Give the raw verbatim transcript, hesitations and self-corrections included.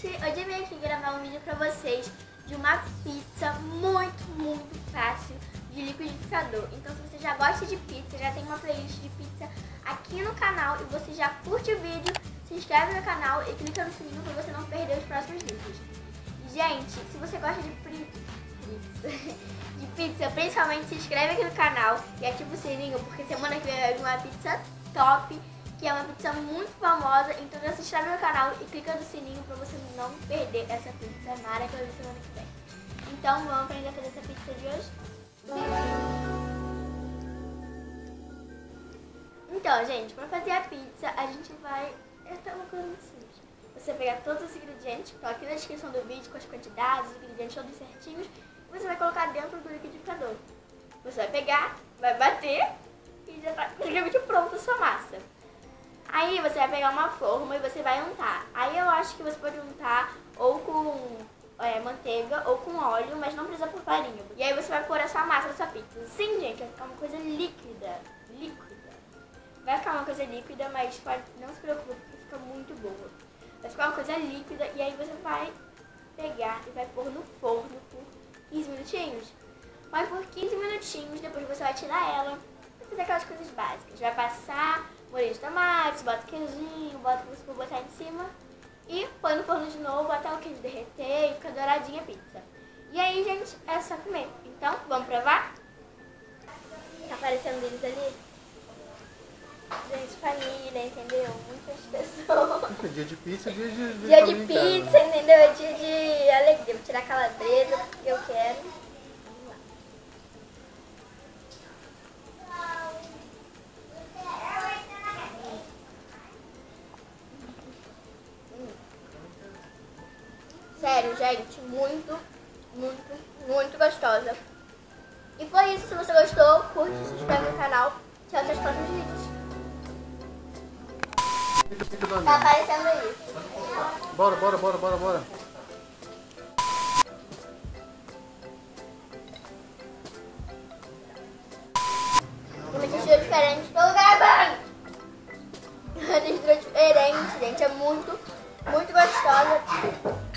gente, hoje eu vim aqui gravar um vídeo pra vocês de uma pizza muito, muito fácil de liquidificador. Então se você já gosta de pizza, já tem uma playlist de pizza aqui no canal e você já curte o vídeo, se inscreve no canal e clica no sininho pra você não perder os próximos vídeos. Gente, se você gosta de pizza, de pizza principalmente se inscreve aqui no canal e ativa o sininho porque semana que vem vai vir uma pizza top, que é uma pizza muito famosa, então já se inscreve no canal e clica no sininho pra você não perder essa pizza mara que eu vi semana que vem. Então vamos aprender a fazer essa pizza de hoje? Então gente, pra fazer a pizza a gente vai... é uma coisa muito simples. Você vai pegar todos os ingredientes, estão aqui na descrição do vídeo com as quantidades, os ingredientes todos certinhos, e você vai colocar dentro do liquidificador. Você vai pegar, vai bater e já tá praticamente pronta a sua massa. Aí você vai pegar uma forma e você vai untar. Aí eu acho que você pode untar ou com é, manteiga ou com óleo, mas não precisa pôr farinha. E aí você vai pôr a sua massa na sua pizza. Sim, gente, vai ficar uma coisa líquida. Líquida. Vai ficar uma coisa líquida, mas pode, não se preocupe porque fica muito boa. Vai ficar uma coisa líquida e aí você vai pegar e vai pôr no forno por quinze minutinhos. Vai por quinze minutinhos, depois você vai tirar ela. Vai fazer aquelas coisas básicas. Vai passar... molho de tomate, bota queijinho, bota o que você for botar em cima e põe no forno de novo até o queijo derreter e fica douradinha a pizza. E aí, gente, é só comer. Então, vamos provar? Tá aparecendo eles ali? Gente, família, entendeu? Muitas pessoas. Dia de pizza, dia de... dia de pizza, entendeu? É dia de alegria. Vou tirar a calabresa porque eu quero. Sério, gente, muito, muito, muito gostosa. E foi isso. Se você gostou, curte, se inscreve no canal. Tchau, até os próximos vídeos. Tá aparecendo aí. Bora, bora, bora, bora, bora. Uma textura diferente. Estou gravando! Uma textura diferente, gente. É muito, muito gostosa.